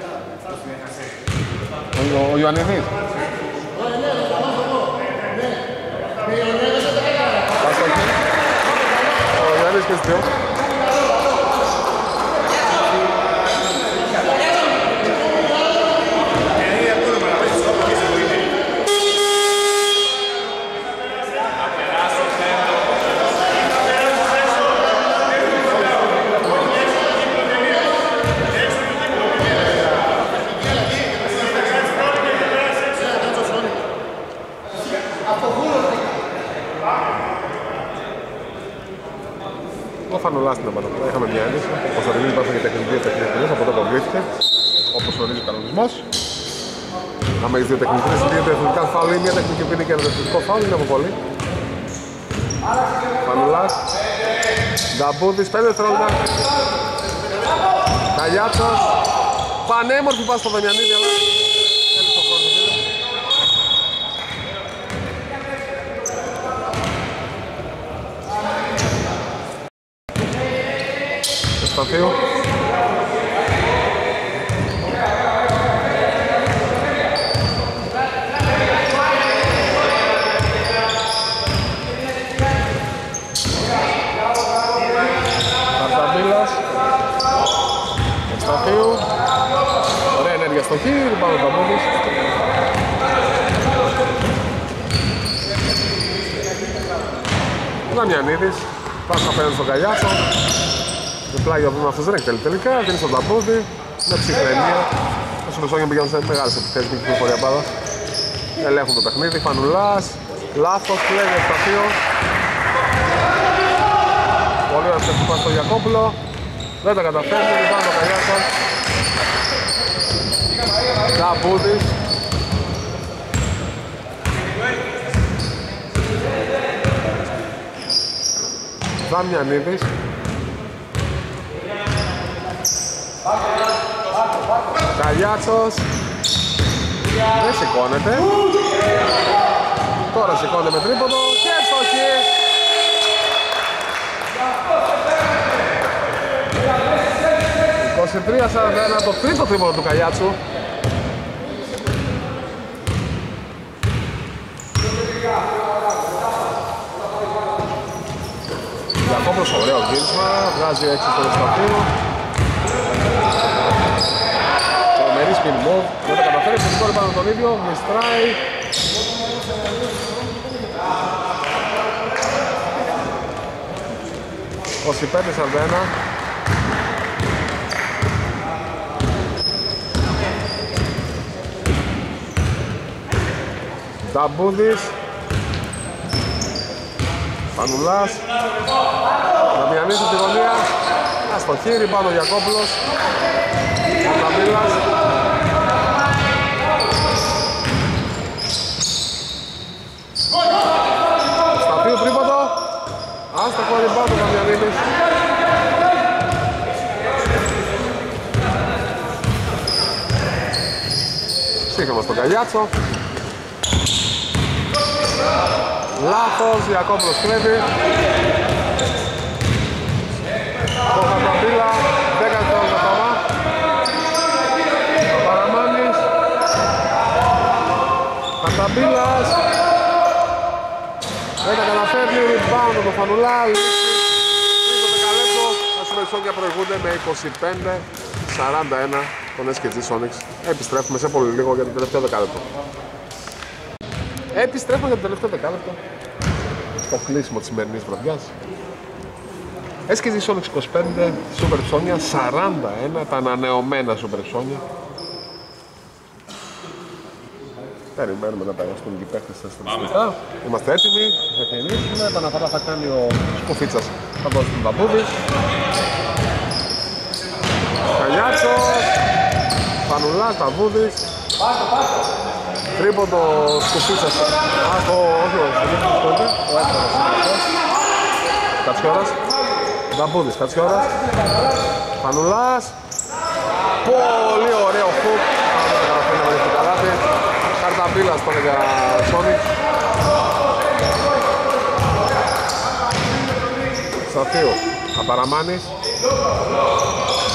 Ο Ιωαννίδης. Ο Ιωαννίδης και στείλος. Φάνω λάστι να πάνω. Είχαμε μια ένδυση. Όπως ορίζει υπάρχουν και τεχνικές ποινές, από τότε αποβλήθηκε. Όπως ορίζει ο κανονισμός. Άμα έχεις δύο τεχνικές, δύο τεχνικά φάουλ ή μια τεχνική ποινή και ένα τεχνικό φάουλ, είναι από πολύ. Φάνω λάστι. Νταμπούδης, 5 δευτερόλεπτα. Καγιάτσος. Πανέμορφη πας στο Δαμιανίδη, αλλά... Σταθείο. Καρταμπίλας. Σταθείο. Ωραία ενέργεια στο χείρι, πάνω τα μόνος. Δαμιανίδης. Πάσα απέναντι στον Καγιάσο. Πλάγιο από αυτός δεν έχει τελικά, δίνει στον Ταμπούδη, με ψυχραιμία. Τα Super Ψώνια πηγαίνουν σε μεγάλες επιθέσεις και κυκλοφορία πάρα. Ελέγχουν το παιχνίδι, Φανουλάς, λάθος, λέγει ευσταθείο. Πολύ ωραία ψεύτη πας στο Γιακόπουλο. Δεν τα καταφέρνει, λοιπόν το Καγιάσον. Ταμπούδης. Δαμιανίδης. Καγιάτσος. Δεν σηκώνεται. Τώρα σηκώνεται με τρίποντο και στοχή. Yeah. 23-41 το τρίτο τρίποντο του Καγιάτσου. Διακόπλος ωραίο γύρισμα, βγάζει 6 στο δεσταφείο. Τρομερή spin move, δεν τα καταφέρει, φυσικό πάνω τον ίδιο, μιστράει. Όσοι 5-41. Ταμπούδης. Πανουλάς. Να μιανίσει τη γωνία. Στο χείρι πάνω ο Γιακόπουλος. Ο Καμπίλας. Άσταχο ριμπάουντ ο Καμιανίδης. Στίχαμα στον Καγιάτσο. Λάθος, Ιακόπλος κλέβει. Ο Χαταπίλα, 10 δευτερόλεπτα ακόμα. Ο Παραμάνης. Χαταπίλας. Δεν τα καταφέρνει, rebound από το Φανουλά. Λίγο δεκαλέπτο, τα Σουνεξόνια προηγούνται με 25-41 τον SKG Sonics. Επιστρέφουμε σε πολύ λίγο για το τελευταίο δεκάλεπτο. Επιστρέφουμε για το τελευταίο δεκάλεπτο. Το κλείσιμο της σημερινής βραδιάς. SKG Sonics 25, Super Ψώνια 41, τα ανανεωμένα Super Ψώνια. Περιμένουμε να περάσουν και οι παίκτες στα στρατιστικά. Είμαστε έτοιμοι, θα κινήσουμε. Τα αναφορά θα κάνει ο Σκουφίτσας. Θα δώσει τον Μπαμπούδη. Καλιάτσος, Πανουλάς, Μπαμπούδης. Τρίποντο Σκουφίτσας. Άχω, όχι ο Σκουφίτσας, ο Έτρας. Κατσιώρας. Μπαμπούδης, Κατσιώρας. Πανουλάς. Πολύ ωραίο φουτ. Πίλας πάνε για Sonics. Σαφίου, Απαραμάνης.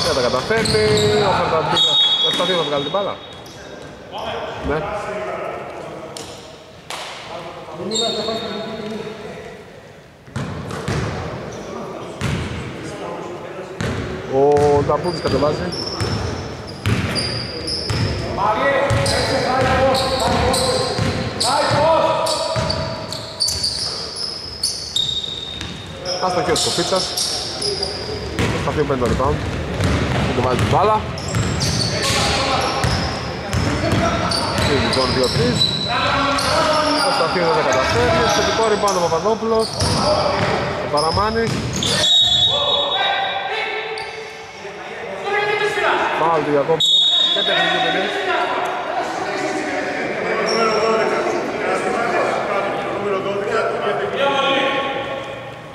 Δεν τα καταφέρνει, ο Χαρταπίλας. Ο Σαφίου θα βγάλει την μπάλα. Ναι. Ο Ταπούτης κατεβάζει. Άστοχη ο Σκοφίτσας. Σταθείο παίρνει το rebound. Δεν το βάζει την μπάλα. Είναι λοιπόν 2-3. Ο Σταθείο δεν τα καταφέρνει. Σχετικό rebound ο Παπαδόπουλος. Ο Παραμάνης. Πάλι του Γιακόπουλου. Και τεχνική τελείς.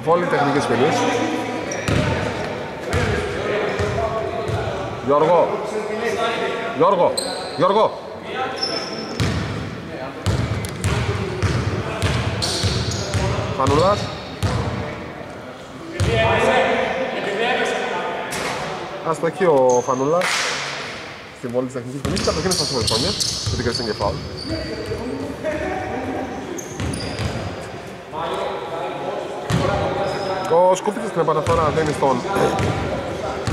Βόλη τεχνικής φιλής. Γιώργο. Γιώργο. Γιώργο. Φανουλάς. Αστοχή ο Φανουλάς. Στην βόλη της τεχνικής φιλής. Καταρχήν θα σου μελθώνει. Με την κριστίνγκε φάουλ. Ο Σκουφίτσας στην επαναφορά δίνει στον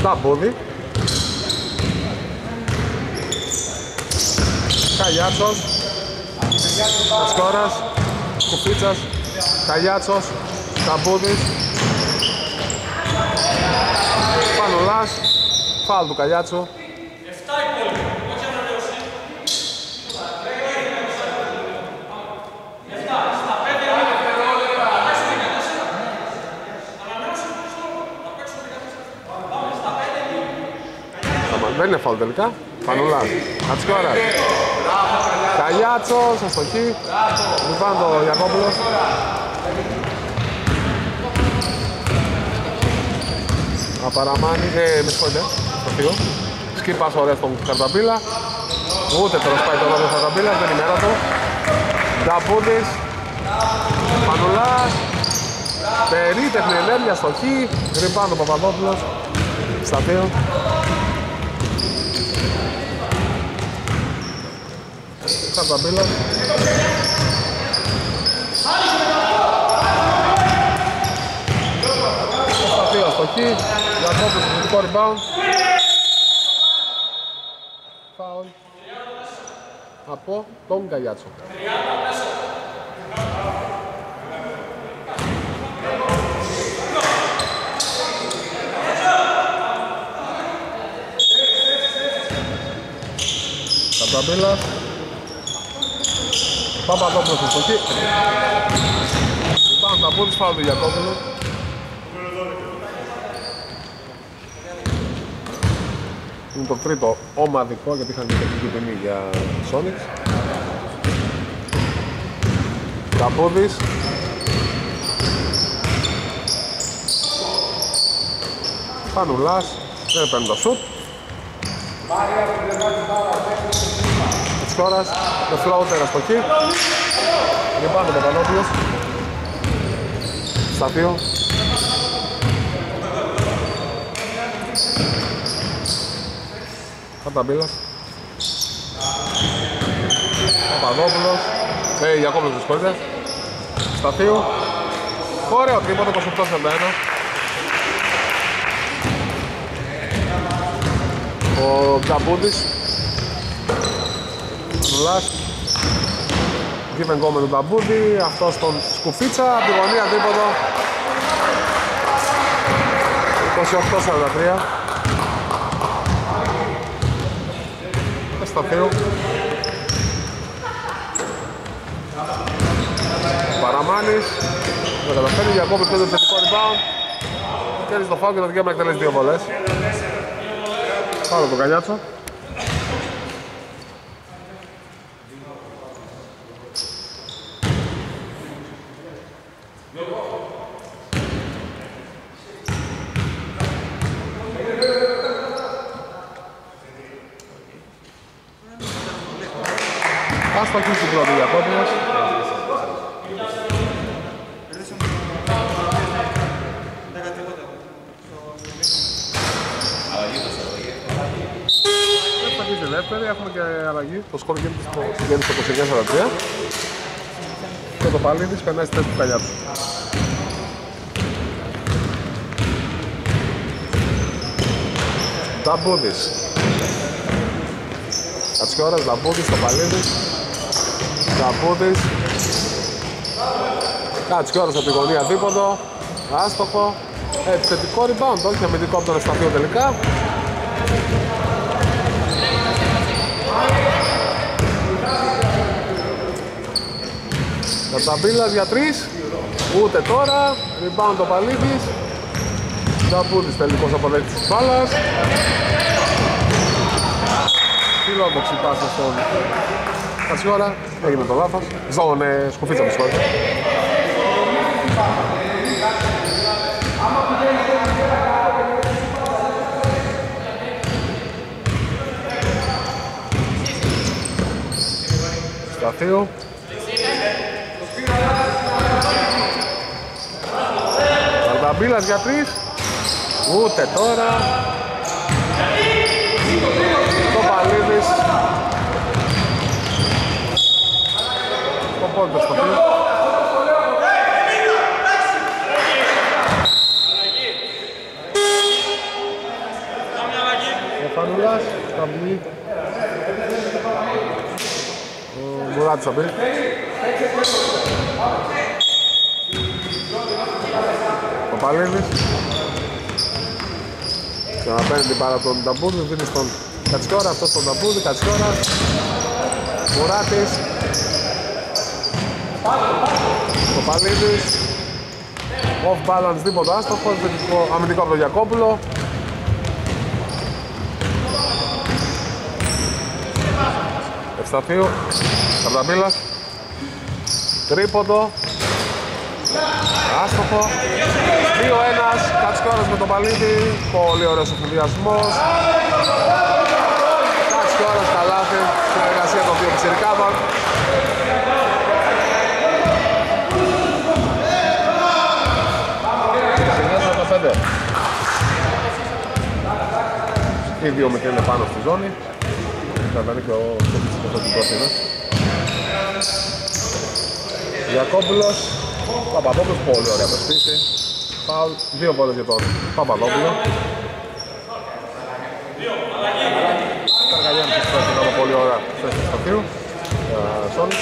Ταμπούδη. Καλιάτσος. Κασκόρας. Σκουφίτσας. Καλιάτσος. Ταμπούδης. Πανουλάς. Φάουλ του Καλιάτσου. Δεν είναι φαουλ τελικά. Πανουλάς. Κατσκόρας. Καλιάτσος, αστοχή. Λιβάντο ο Γιακόπουλος. Απαραμάνει, με σχόλια, αστοχείο. Σκύπας ωραία στον Χαρταπίλα. Ούτε τροσπάει το λόγο Χαρταπίλας, δεν είναι μέρα του. Νταμπούδης. Πανουλάς. Περίτεχνη ενέργεια, αστοχή. Ριμπάντο Παπαδόπουλος. Σταθείο. Χαρταπίλας. Σταθείο αστοχή. Γιακόπουλος, θετικό rebound. Φάουλ από τον Καλιάτσο. Χαρταπίλας. Παπαδόπουλος στην στοχή. Πάμε να μπουν φάουλ του Γιακόπουλου. Είναι το τρίτο ομαδικό γιατί είχαν τεχνική ποινή για Sonics. Ταμπούδης. Πανουλάς, δεν παίρνει το σουτ. Της χώρας, το φλάουτερ αστοχή. Λιμπάνει ο Παπανόπουλος. Στα δύο. Καταμπύλας. Παπανόπουλος. Γιακόπουλος δυσκολίδες. Στα δύο. Ωραίο τρίποντο, 28-41. Ο Ταμπούντης Λάς Γκίβεν γκό με τον Ταμπούντη, αυτός τον Σκουφίτσα, από τη γωνία τρίποδο 28-43. Εσταθείου Παραμάνης, με καταφέρει για ακόμη πέντε θετικό rebound. Κέρδισε το φάουλ και το δικαίωμα να εκτελέσει δύο βολές. Πάμε τον Καλιάτσο. Ας το ακούσει την πρώτη διακόπτυνας. Έχουμε και αλλαγή, το σκορ γίνεται στο 29-43 και το Παλίδης περνάει στη θέση του Καλιάτσου. Λαμπούδης Κατσιώρας, Λαμπούδης, το Παλίδης Λαμπούδης Κατσιώρας από τη γωνία δίποτο, άστοχο, επιθετικό rebound, όχι αμυντικό από τον Εσταθείο τελικά. Καταμπύλας για 3, ούτε τώρα, rebound ο Παλίδης. Ταμπούδης τελικός αποδέκτης της μπάλας. Φιλόμοξη πάσα στον Κατσιόρα, έγινε το λάθος. Ζώνε, Σκουφίτσα από τη σχόλια. Σταθείο. Καρδαμπίλας για 3, ούτε τώρα. Το Παλίδης. Το πόντο στο πλήρ. Ο Φανουλάς, Καμπλή. Ο Μουράτης θα μπει. Ο Παλίδης ξαναπαίρνει την πάρα τον Ταμπούδη, δίνει στον Κατσικόρα, αυτός στον Ταμπούδη, Κατσικόρα Μουράτης. Ο Παλίδης off balance, τίποτα άστοχος, αμυντικό από τον Γιακόπουλο. Ευσταθείου, Καρδαμπύλας τρίποντο, άστοχο, 2-1, Κατσικόρας με τον Παλίδη, πολύ ωραίος ο συνδυασμός. Κατσικόρας καλάθι, συνεργασία των δύο Πιτσιρικάδων. Οι δύο μικροί είναι πάνω στη ζώνη. Καταβαίνει και ο Κοπιτσιρικός είναι. Γιακόπουλος, Παπαδόπουλος, πολύ ωραία προσπίση. Φάουλ, δύο βόλες για τον Παπαδόπουλο. Καργαλιάνης της πρώτης ήταν πολύ ωραία θέση του στοχείου. Σόνις.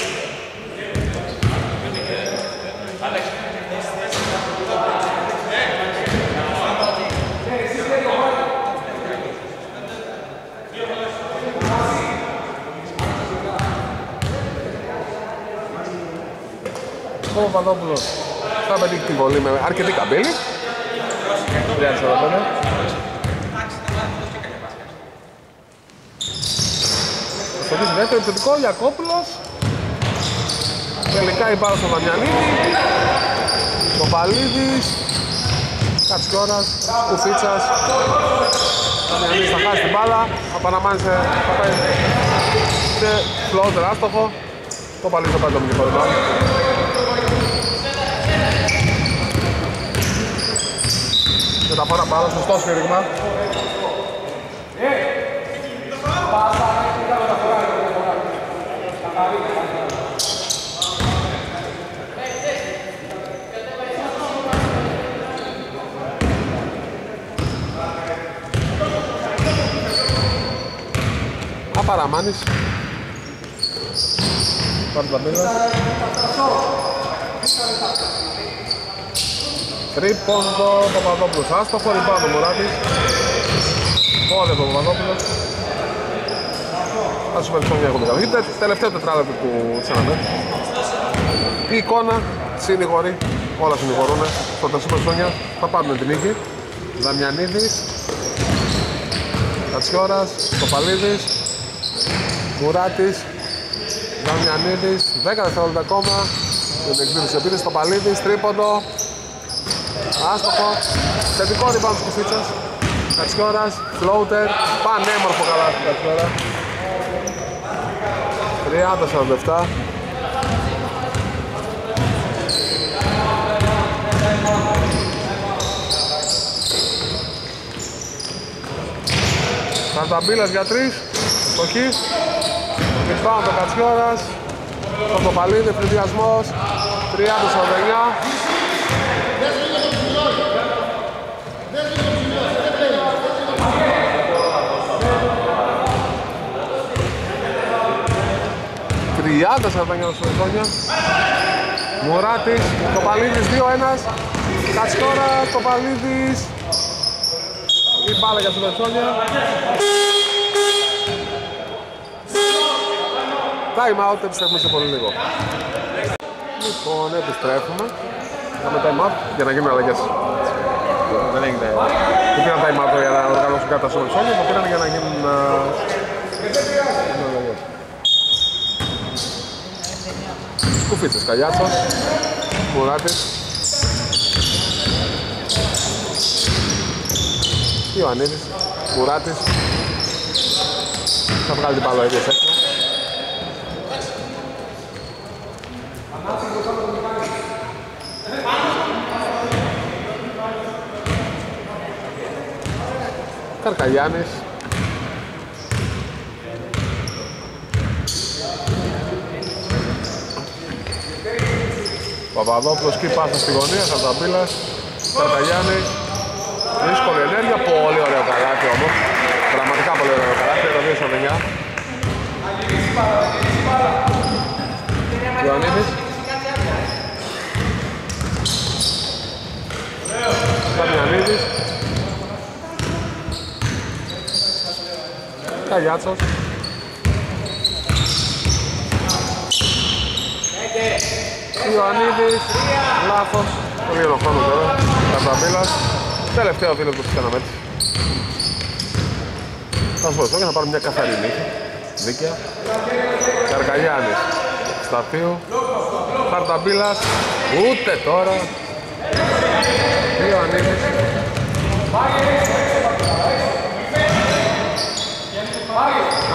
Ο Παπαδόπουλος θα πετύχει την βολή με αρκετή καμπύλη. 3-45. Στοχίζει δεύτερο επιθετικό, Γιακόπουλος. Τελικά η μπάλα στον Δαμιανίδη. Ο Παλίδης Κατσιόρας, Κουφίτσας. Ανεμείς θα χάσει την μπάλα, απαναμάνισε, θα πάει σε φλόζερ άστοχο. Το παλί το πάει το μικρό ρυμπάουντ. Και τα πάρα πάρα σωστό σφύριγμα. Παραμάνης. Τρίποντο Παπαδόπουλος. Άστοχο, ριμπάουντ ο Μουράτης. Βόλευε ο Παπαδόπουλος. Θα σου περιστώ μια κομμάτια. Δείτε τελευταίο τετράλεπτο του Τσάνερ. Η εικόνα συνηγορεί. Όλα συνηγορούν. Στον Super Ψώνια θα πάρουν την νίκη. Δαμιανίδης. Κατσιόρας. Κοπαλίδης. Μουράτης, Δαμιανίδης, 10 δευτερόλεπτα ακόμα. Με την εκδήλωση επίδειξη στο Παλίδης, τρίποντο. Άστοχο, θετικό rebound της Κουφίτσας. Κατσιόρας, floater, πανέμορφο καλά στην Κατσιόρα. 30-47. Καρταμπίλας για 3. Στοχής, ριμπάουντ ο Κατσιόρας, στον Κοπαλίδη, φλιδιασμός, 30-49. Στο Σουηδόνια. Μουράτης, Κοπαλίδης 2-1, Κατσιόρας, Κοπαλίδης, η μπάλα για Super Ψώνια. Time out, επιστρέφουμε σε πολύ λίγο. Λοιπόν, επιστρέφουμε. Κάνουμε time out για να γίνουν αλλαγές. Δεν έγινε. Δεν πήραν time out για να οργανώσουν κάτι τα Super Ψώνια, το πήραν για να γίνουν αλλαγές. Κουφίτσες, Καλιάτσος, Μουράτης, Ιωαννίδης, Μουράτης. Θα βγάλει την μπάλα ο ίδιος έξω. Καρκαγιάννης. Παπαδόπουλος και πάσα στη γωνία, Χαρταμπίλας, Καρκαγιάννης. Δύσκολη ενέργεια, πολύ ωραίο καλάθι όμως. Πραγματικά πολύ ωραίο καλάθι, το 2-9. Ιωαννίδης. Καμιανίδης. Καλιάτσος. Ιωαννίδης, λάθος, πολύ ενοχώνος τώρα, Καρταμπίλας. Τελευταίο δίλεπτο του ξαναμέτρηση. Θα σου πω για να πάρουμε μια καθαρή νίκη, δίκαια. Καρκαγιάννης, Σταθίου, Καρταμπίλας, ούτε τώρα. Ιωαννίδης.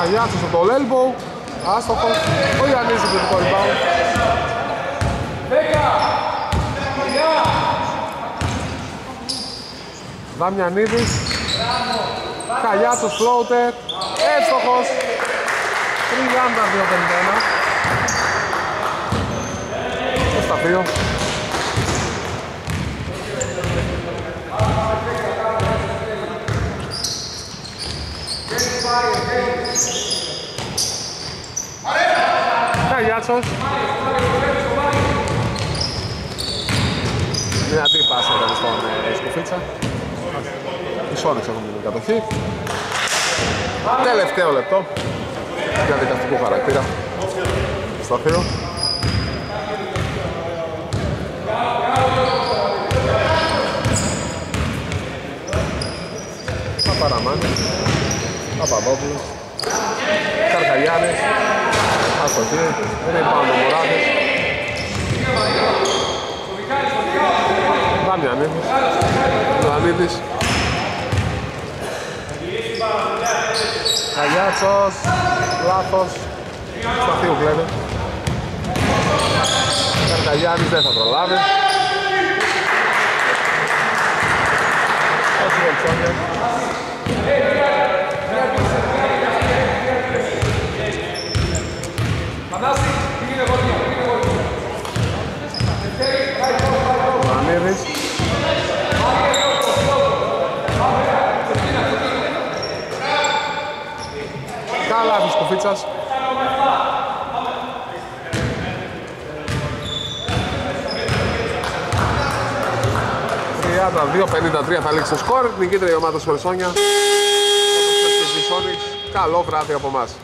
Αγιάτσος από το elbow, άστοχος, ο Ιωαννίδης από το rebound. 10, Δαμιανίδης, Καλιάτσος, floater, εύστοχος, 32-51. Στο σταθείο. Καλιάτσος. Δυνατή πάσα ήταν στον Σκουφίτσα. Η Σόνικς έχουν την κατοχή. Τελευταίο λεπτό για δικαστικού χαρακτήρα. Σταθείο. Παπαραμάνη, Παπαδόπουλος, Καρκαγιάννης, αστοχή, rebound ο Μουράτης. Σπάνια ανέβεις. Ανέβεις. Καλιάτσος, λάθος. Σπαθίου κλαίνε. Καρκαγιάννης δεν θα προλάβει. Ανέβεις. Καλά της κουφίτσας. Τα 2.53 θα λήξει το σκορ, νικήτρια η ομάδα Super Ψώνια. SKG Sonics, καλό βράδυ από εμάς.